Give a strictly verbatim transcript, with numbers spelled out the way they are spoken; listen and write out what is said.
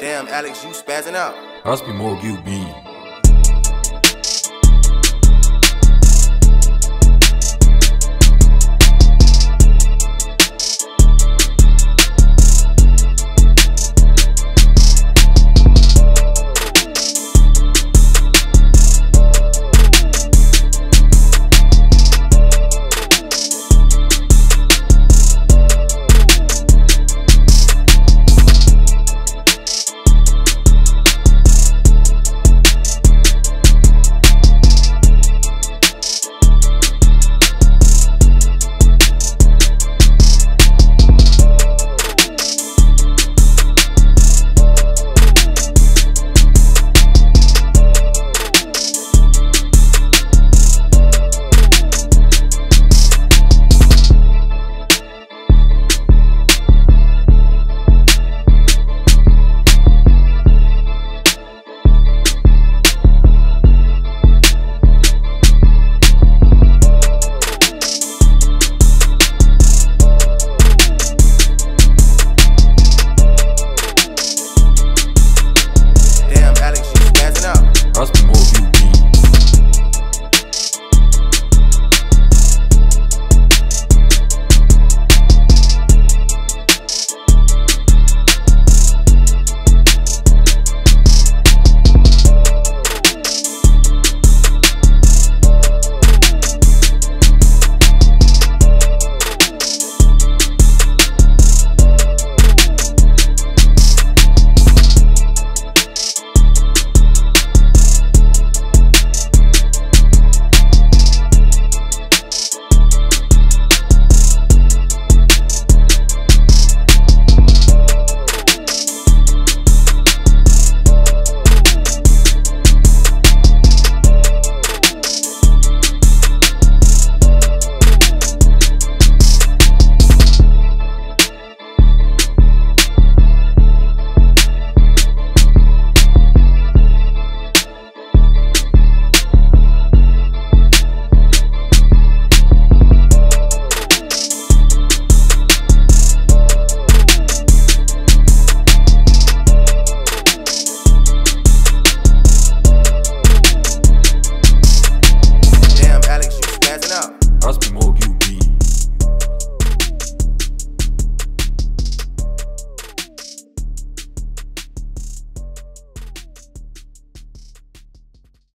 Damn, Alex, you spazzing out. Must be more you, B.